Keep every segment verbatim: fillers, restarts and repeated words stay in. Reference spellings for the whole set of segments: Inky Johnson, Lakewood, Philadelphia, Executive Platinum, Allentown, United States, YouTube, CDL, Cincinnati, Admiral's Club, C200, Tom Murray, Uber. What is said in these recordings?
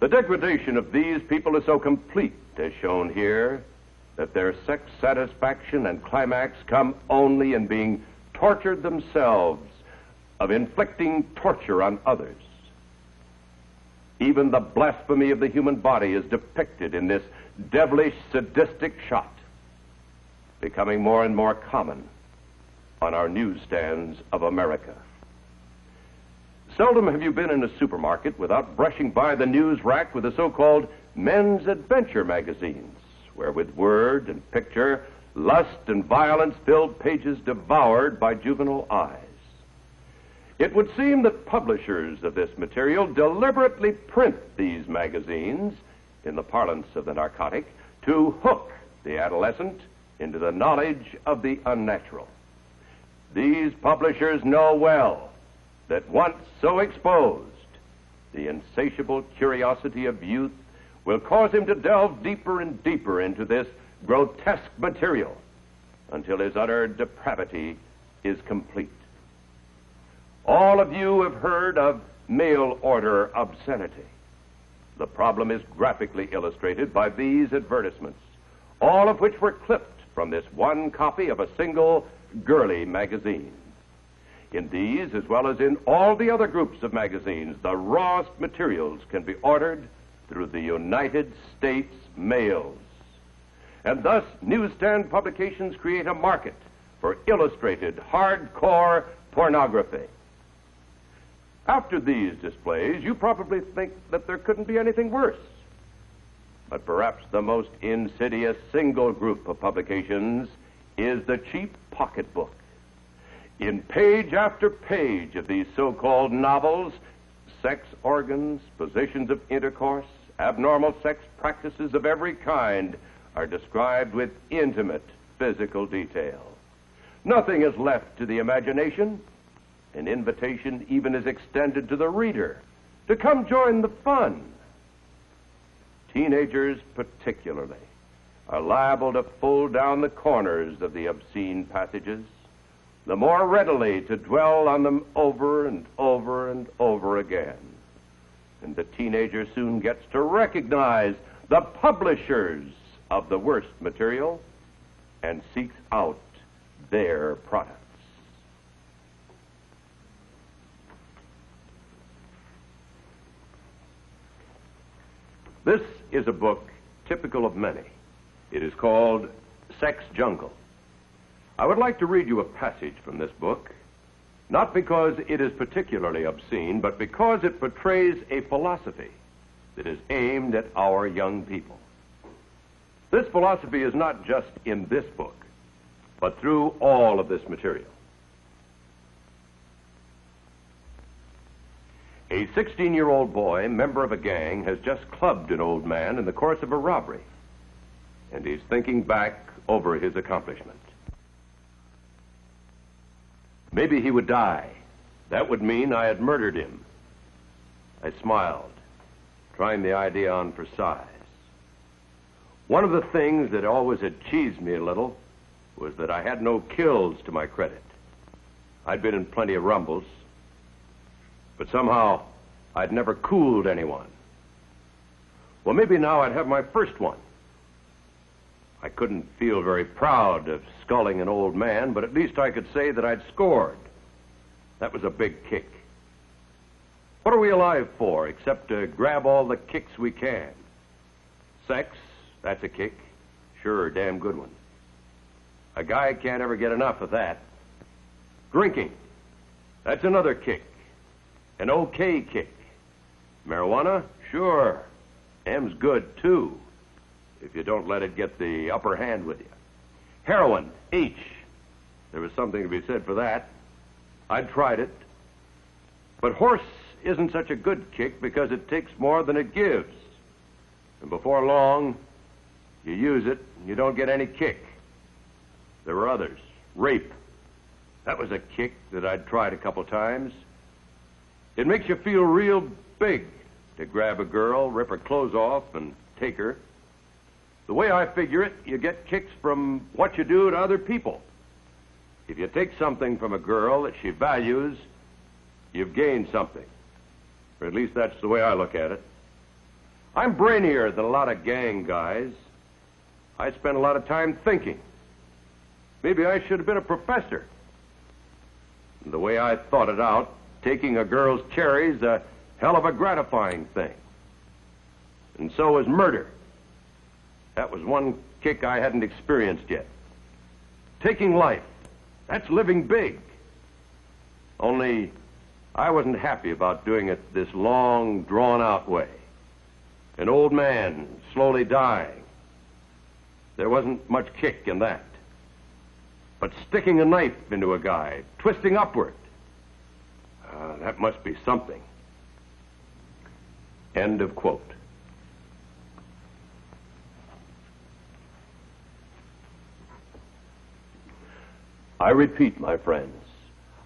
The degradation of these people is so complete, as shown here, that their sex satisfaction and climax come only in being tortured themselves, of inflicting torture on others. Even the blasphemy of the human body is depicted in this devilish, sadistic shot, becoming more and more common on our newsstands of America. Seldom have you been in a supermarket without brushing by the news rack with the so-called men's adventure magazines, where with word and picture, lust and violence filled pages devoured by juvenile eyes. It would seem that publishers of this material deliberately print these magazines, in the parlance of the narcotic, to hook the adolescent into the knowledge of the unnatural. These publishers know well that once so exposed, the insatiable curiosity of youth will cause him to delve deeper and deeper into this grotesque material until his utter depravity is complete. All of you have heard of mail order obscenity. The problem is graphically illustrated by these advertisements, all of which were clipped from this one copy of a single girly magazine. In these, as well as in all the other groups of magazines, the rawest materials can be ordered through the United States mails. And thus, newsstand publications create a market for illustrated, hardcore pornography. After these displays, you probably think that there couldn't be anything worse. But perhaps the most insidious single group of publications is the cheap pocketbook. In page after page of these so-called novels, sex organs, positions of intercourse, abnormal sex practices of every kind are described with intimate physical detail. Nothing is left to the imagination. An invitation even is extended to the reader to come join the fun. Teenagers particularly are liable to pull down the corners of the obscene passages, the more readily to dwell on them over and over and over again. And the teenager soon gets to recognize the publishers of the worst material and seeks out their products. This is a book typical of many. It is called Sex Jungle. I would like to read you a passage from this book, not because it is particularly obscene, but because it portrays a philosophy that is aimed at our young people. This philosophy is not just in this book, but through all of this material. A sixteen-year-old boy, member of a gang, has just clubbed an old man in the course of a robbery, and he's thinking back over his accomplishment. Maybe he would die. That would mean I had murdered him. I smiled, trying the idea on for size. One of the things that always had cheesed me a little was that I had no kills to my credit. I'd been in plenty of rumbles, but somehow I'd never cooled anyone. Well, maybe now I'd have my first one. I couldn't feel very proud of sculling an old man, but at least I could say that I'd scored. That was a big kick. What are we alive for except to grab all the kicks we can? Sex, that's a kick. Sure, a damn good one. A guy can't ever get enough of that. Drinking, that's another kick. An okay kick. Marijuana, sure. M's good, too, if you don't let it get the upper hand with you. Heroin, H. There was something to be said for that. I'd tried it. But horse isn't such a good kick because it takes more than it gives. And before long, you use it and you don't get any kick. There were others. Rape. That was a kick that I'd tried a couple times. It makes you feel real big to grab a girl, rip her clothes off, and take her. The way I figure it, you get kicks from what you do to other people. If you take something from a girl that she values, you've gained something. Or at least that's the way I look at it. I'm brainier than a lot of gang guys. I spend a lot of time thinking. Maybe I should have been a professor. The way I thought it out, taking a girl's cherries, a hell of a gratifying thing. And so is murder. That was one kick I hadn't experienced yet. Taking life, that's living big. Only I wasn't happy about doing it this long, drawn-out way. An old man slowly dying. There wasn't much kick in that. But sticking a knife into a guy, twisting upward, uh, that must be something. End of quote. I repeat, my friends,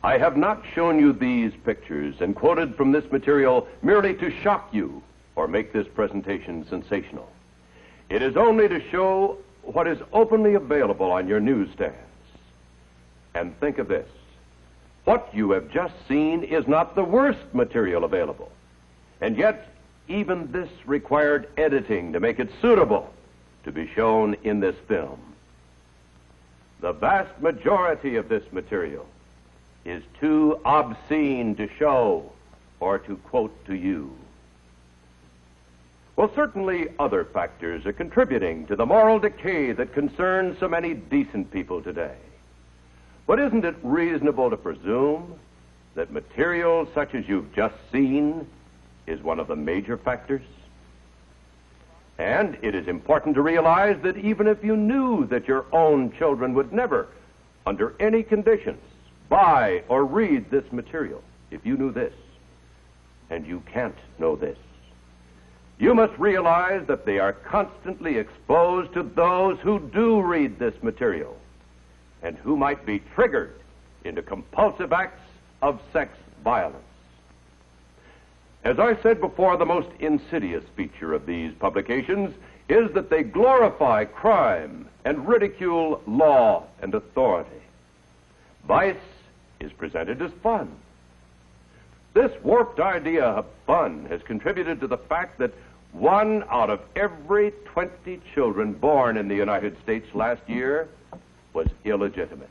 I have not shown you these pictures and quoted from this material merely to shock you or make this presentation sensational. It is only to show what is openly available on your newsstands. And think of this, what you have just seen is not the worst material available. And yet, even this required editing to make it suitable to be shown in this film. The vast majority of this material is too obscene to show or to quote to you. Well, certainly other factors are contributing to the moral decay that concerns so many decent people today. But isn't it reasonable to presume that material such as you've just seen is one of the major factors? And it is important to realize that even if you knew that your own children would never, under any conditions, buy or read this material, if you knew this, and you can't know this, you must realize that they are constantly exposed to those who do read this material and who might be triggered into compulsive acts of sex violence. As I said before, the most insidious feature of these publications is that they glorify crime and ridicule law and authority. Vice is presented as fun. This warped idea of fun has contributed to the fact that one out of every twenty children born in the United States last year was illegitimate.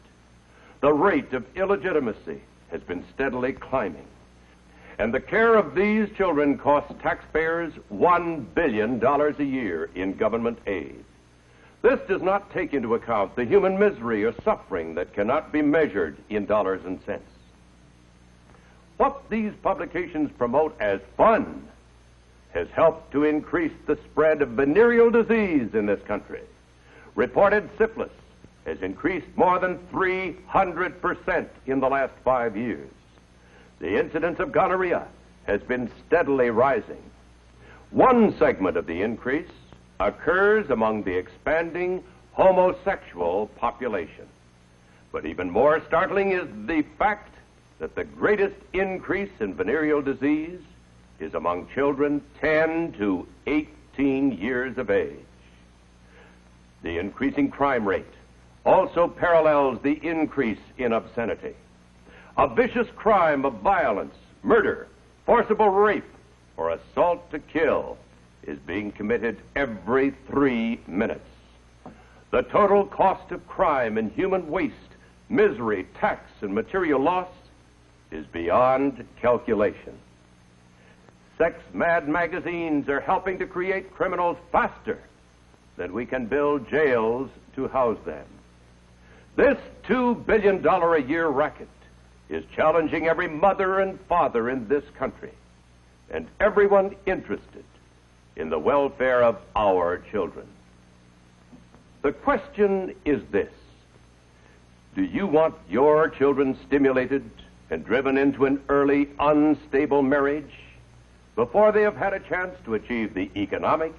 The rate of illegitimacy has been steadily climbing. And the care of these children costs taxpayers one billion dollars a year in government aid. This does not take into account the human misery or suffering that cannot be measured in dollars and cents. What these publications promote as fun has helped to increase the spread of venereal disease in this country. Reported syphilis has increased more than three hundred percent in the last five years. The incidence of gonorrhea has been steadily rising. One segment of the increase occurs among the expanding homosexual population. But even more startling is the fact that the greatest increase in venereal disease is among children ten to eighteen years of age. The increasing crime rate also parallels the increase in obscenity. A vicious crime of violence, murder, forcible rape, or assault to kill is being committed every three minutes. The total cost of crime in human waste, misery, tax, and material loss is beyond calculation. Sex-mad magazines are helping to create criminals faster than we can build jails to house them. This two billion dollars a year racket is challenging every mother and father in this country and everyone interested in the welfare of our children. The question is this: do you want your children stimulated and driven into an early, unstable marriage before they have had a chance to achieve the economic,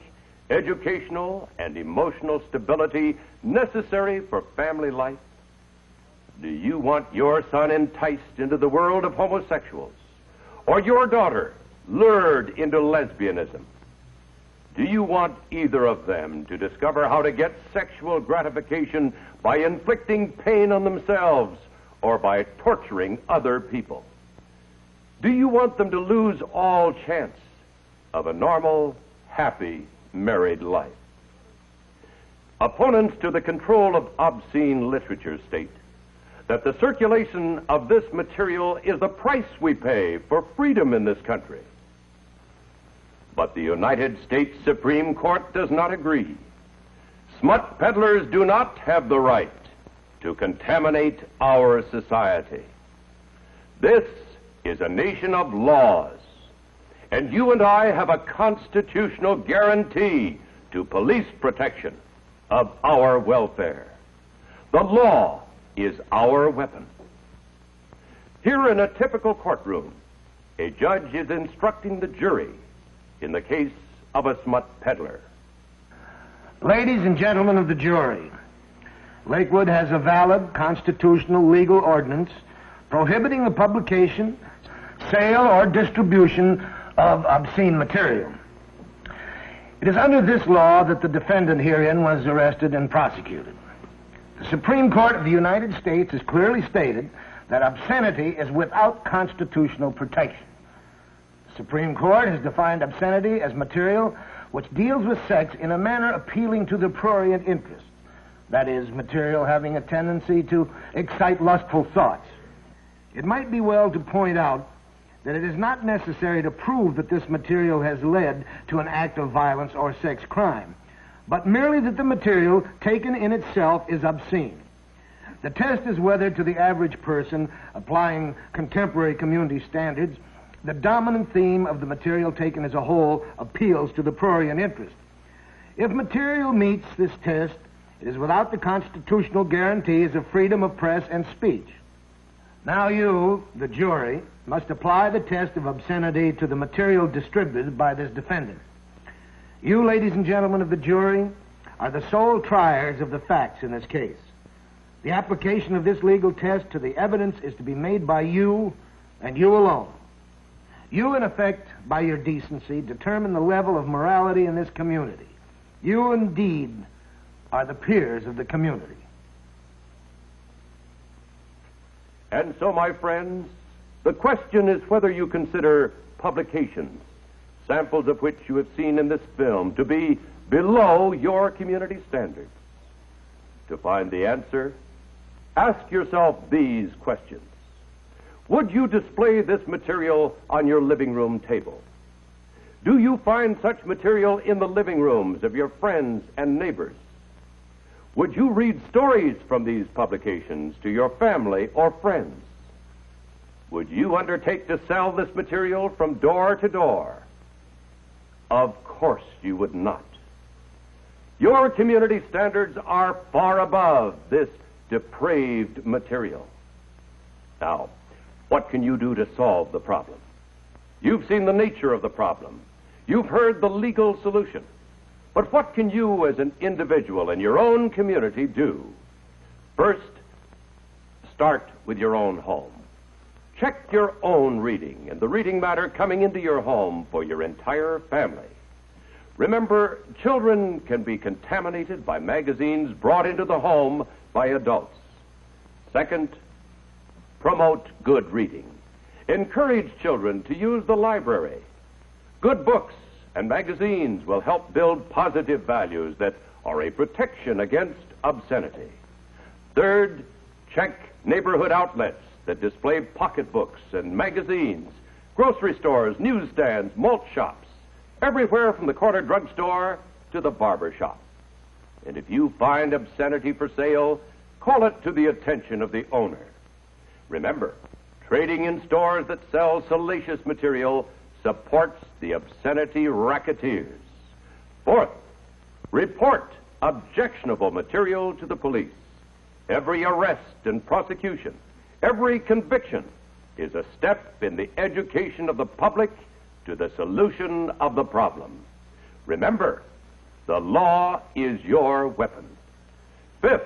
educational, and emotional stability necessary for family life? Do you want your son enticed into the world of homosexuals, or your daughter lured into lesbianism? Do you want either of them to discover how to get sexual gratification by inflicting pain on themselves or by torturing other people? Do you want them to lose all chance of a normal, happy married life. Opponents to the control of obscene literature state that the circulation of this material is the price we pay for freedom in this country. But the United States Supreme Court does not agree. Smut peddlers do not have the right to contaminate our society. This is a nation of laws, and you and I have a constitutional guarantee to police protection of our welfare. The law is our weapon. Here in a typical courtroom, a judge is instructing the jury in the case of a smut peddler. Ladies and gentlemen of the jury, Lakewood has a valid constitutional legal ordinance prohibiting the publication, sale, or distribution of obscene material. It is under this law that the defendant herein was arrested and prosecuted. The Supreme Court of the United States has clearly stated that obscenity is without constitutional protection. The Supreme Court has defined obscenity as material which deals with sex in a manner appealing to the prurient interest, that is, material having a tendency to excite lustful thoughts. It might be well to point out that it is not necessary to prove that this material has led to an act of violence or sex crime, but merely that the material taken in itself is obscene. The test is whether, to the average person applying contemporary community standards, the dominant theme of the material taken as a whole appeals to the prurient interest. If material meets this test, it is without the constitutional guarantees of freedom of press and speech. Now you, the jury, must apply the test of obscenity to the material distributed by this defendant. You, ladies and gentlemen of the jury, are the sole triers of the facts in this case. The application of this legal test to the evidence is to be made by you and you alone. You, in effect, by your decency, determine the level of morality in this community. You, indeed, are the peers of the community. And so, my friends, the question is whether you consider publications, samples of which you have seen in this film, to be below your community standards. To find the answer, ask yourself these questions. Would you display this material on your living room table? Do you find such material in the living rooms of your friends and neighbors? Would you read stories from these publications to your family or friends? Would you undertake to sell this material from door to door? Of course you would not. Your community standards are far above this depraved material. Now, what can you do to solve the problem? You've seen the nature of the problem. You've heard the legal solution. But what can you as an individual in your own community do? First, start with your own home. Check your own reading and the reading matter coming into your home for your entire family. Remember, children can be contaminated by magazines brought into the home by adults. Second, promote good reading. Encourage children to use the library. Good books and magazines will help build positive values that are a protection against obscenity. Third, check neighborhood outlets that display pocketbooks and magazines, grocery stores, newsstands, malt shops, everywhere from the corner drugstore to the barber shop. And if you find obscenity for sale, call it to the attention of the owner. Remember, trading in stores that sell salacious material supports the obscenity racketeers. Fourth, report objectionable material to the police. Every arrest and prosecution, every conviction is a step in the education of the public to the solution of the problem. Remember, the law is your weapon. Fifth,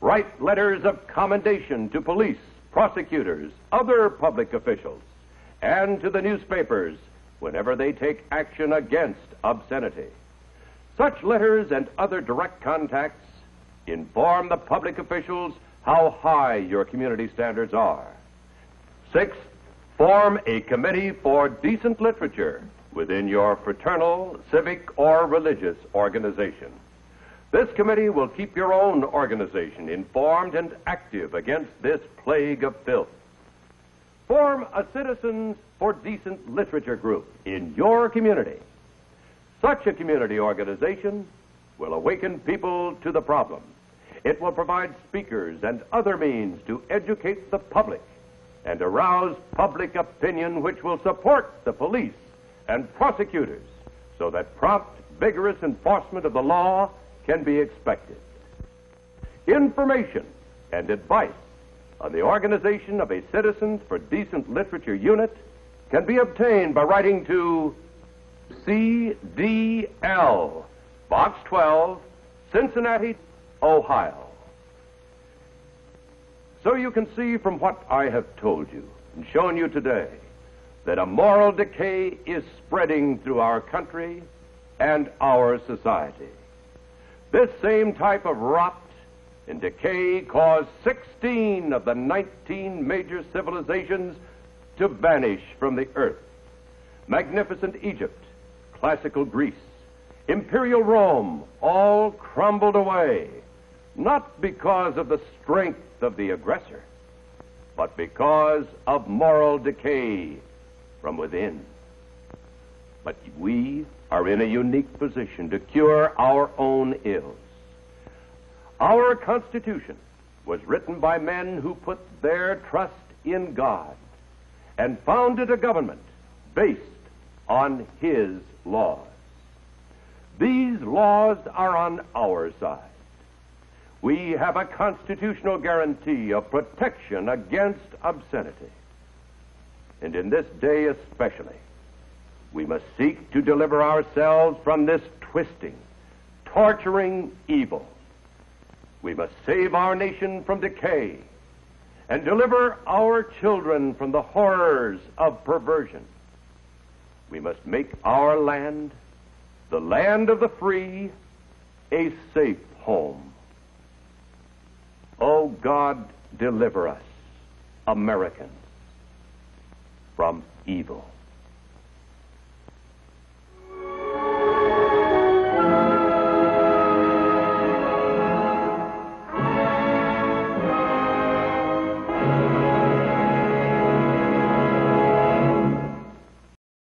write letters of commendation to police, prosecutors, other public officials, and to the newspapers whenever they take action against obscenity. Such letters and other direct contacts inform the public officials how high your community standards are. Sixth, form a committee for decent literature within your fraternal, civic, or religious organization. This committee will keep your own organization informed and active against this plague of filth. Form a Citizens for Decent Literature group in your community. Such a community organization will awaken people to the problem. It will provide speakers and other means to educate the public and arouse public opinion, which will support the police and prosecutors so that prompt, vigorous enforcement of the law can be expected. Information and advice on the organization of a Citizens for Decent Literature unit can be obtained by writing to C D L, Box twelve, Cincinnati, Ohio. So you can see from what I have told you and shown you today that a moral decay is spreading through our country and our society. This same type of rot and decay caused sixteen of the nineteen major civilizations to vanish from the earth. Magnificent Egypt, classical Greece, imperial Rome, all crumbled away, not because of the strength of the aggressor, but because of moral decay from within. But we are in a unique position to cure our own ills. Our Constitution was written by men who put their trust in God and founded a government based on His laws. These laws are on our side. We have a constitutional guarantee of protection against obscenity. And in this day especially, we must seek to deliver ourselves from this twisting, torturing evil. We must save our nation from decay and deliver our children from the horrors of perversion. We must make our land, the land of the free, a safe home. Oh God, deliver us, Americans, from evil.